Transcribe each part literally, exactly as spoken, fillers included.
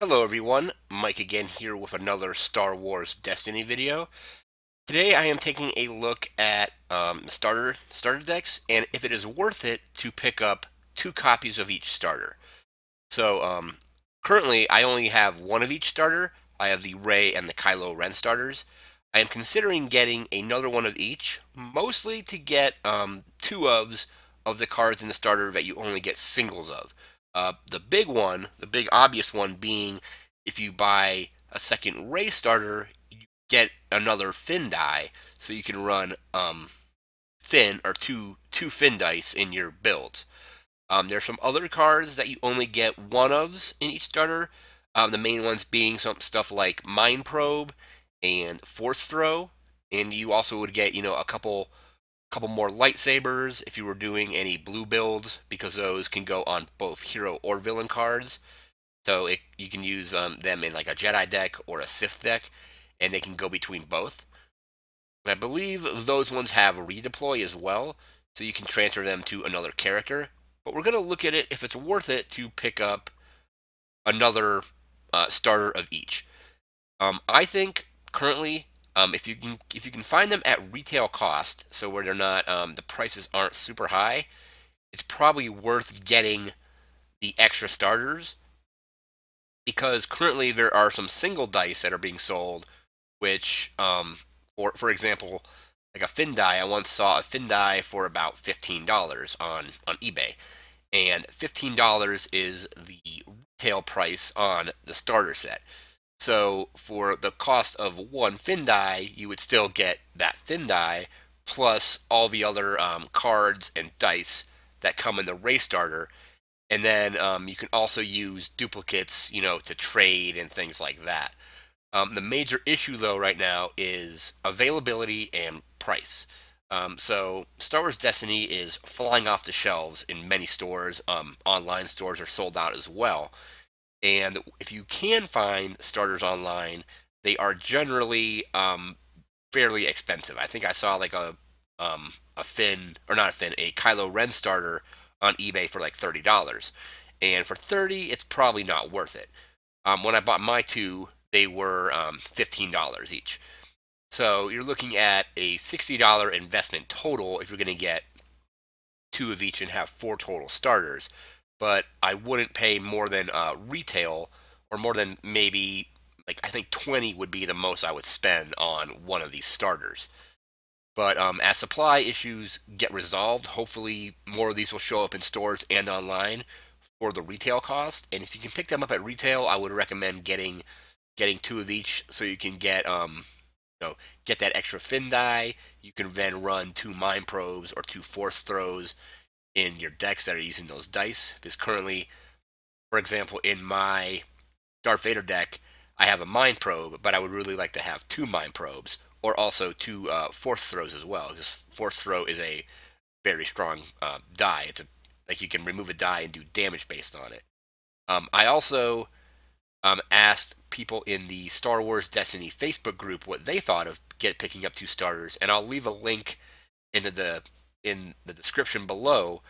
Hello everyone, Mike again here with another Star Wars Destiny video. Today I am taking a look at um, the starter, starter decks and if it is worth it to pick up two copies of each starter. So um, currently I only have one of each starter. I have the Rey and the Kylo Ren starters. I am considering getting another one of each, mostly to get um, two ofs of the cards in the starter that you only get singles of. Uh, the big one, the big obvious one being if you buy a second Rey starter, you get another Finn die, so you can run um, Finn, or two, two Finn dice in your builds. Um, there's some other cards that you only get one ofs in each starter, um, the main ones being some stuff like Mind Probe and Force Throw, and you also would get, you know, a couple... couple more lightsabers if you were doing any blue builds, because those can go on both hero or villain cards. So it, you can use um, them in like a Jedi deck or a Sith deck, and they can go between both. And I believe those ones have redeploy as well, so you can transfer them to another character. But we're going to look at it if it's worth it to pick up another uh, starter of each. Um, I think currently... Um, if you can, if you can find them at retail cost, so where they're not, um, the prices aren't super high, it's probably worth getting the extra starters, because currently there are some single dice that are being sold, which, um, or for example, like a Finn die. I once saw a Finn die for about fifteen dollars on on eBay, and fifteen dollars is the retail price on the starter set. So for the cost of one Finn die, you would still get that Finn die plus all the other um, cards and dice that come in the Rey starter, and then um, you can also use duplicates, you know, to trade and things like that. Um, the major issue though right now is availability and price. Um, so Star Wars Destiny is flying off the shelves in many stores. Um, online stores are sold out as well. And if you can find starters online, they are generally um, fairly expensive. I think I saw like a um, a Finn, or not a Finn, a Kylo Ren starter on eBay for like thirty dollars. And for thirty dollars, it's probably not worth it. Um, when I bought my two, they were um, fifteen dollars each. So you're looking at a sixty dollar investment total if you're going to get two of each and have four total starters. But I wouldn't pay more than uh, retail, or more than maybe, like, I think twenty would be the most I would spend on one of these starters. But um, as supply issues get resolved, hopefully more of these will show up in stores and online for the retail cost. And if you can pick them up at retail, I would recommend getting getting two of each, so you can get um, you know, get that extra Finn die. You can then run two Mind Probes or two Force Throws in your decks that are using those dice, because currently, for example, in my Darth Vader deck, I have a Mind Probe, but I would really like to have two Mind Probes, or also two uh, Force Throws as well, because Force Throw is a very strong uh, die. It's a, like, you can remove a die and do damage based on it. Um, I also um, asked people in the Star Wars Destiny Facebook group what they thought of get picking up two starters, and I'll leave a link into the in the description below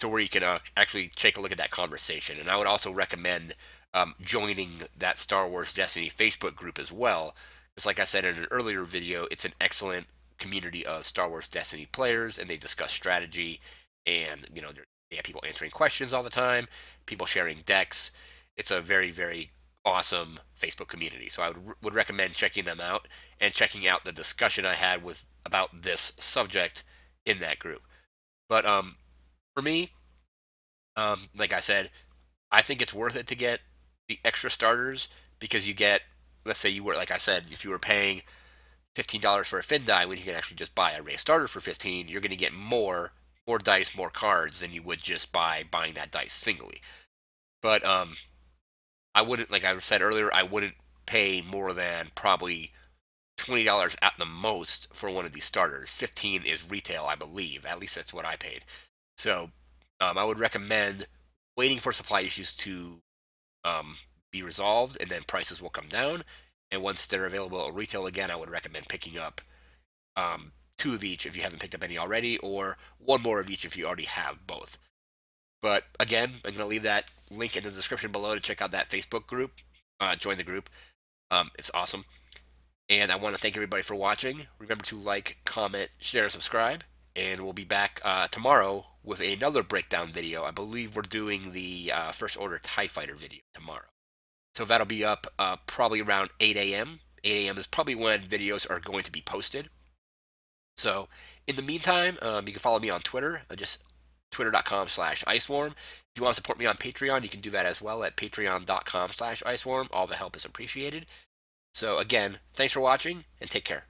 to where you can uh, actually take a look at that conversation. And I would also recommend um, joining that Star Wars Destiny Facebook group as well. Just like I said in an earlier video, it's an excellent community of Star Wars Destiny players, and they discuss strategy, and, you know, they have people answering questions all the time, people sharing decks. It's a very, very awesome Facebook community. So I would, would recommend checking them out, and checking out the discussion I had with about this subject in that group. But um, for me, um, like I said, I think it's worth it to get the extra starters, because you get, let's say you were, like I said, if you were paying fifteen dollars for a Finn die, when you can actually just buy a Rey starter for fifteen dollars, you're going to get more, more dice, more cards than you would just by buying that dice singly. But um, I wouldn't, like I said earlier, I wouldn't pay more than probably twenty dollars at the most for one of these starters. fifteen dollars is retail, I believe. At least that's what I paid. So um, I would recommend waiting for supply issues to um, be resolved, and then prices will come down. And once they're available at retail again, I would recommend picking up um, two of each if you haven't picked up any already, or one more of each if you already have both. But again, I'm going to leave that link in the description below to check out that Facebook group. uh, join the group. Um, it's awesome. And I want to thank everybody for watching. Remember to like, comment, share, and subscribe. And we'll be back uh, tomorrow with another breakdown video. I believe we're doing the uh, First Order TIE Fighter video tomorrow. So that'll be up uh, probably around eight A M eight A M is probably when videos are going to be posted. So in the meantime, um, you can follow me on Twitter. Uh, just twitter dot com slash icewarm. If you want to support me on Patreon, you can do that as well at patreon dot com slash icewarm. All the help is appreciated. So again, thanks for watching and take care.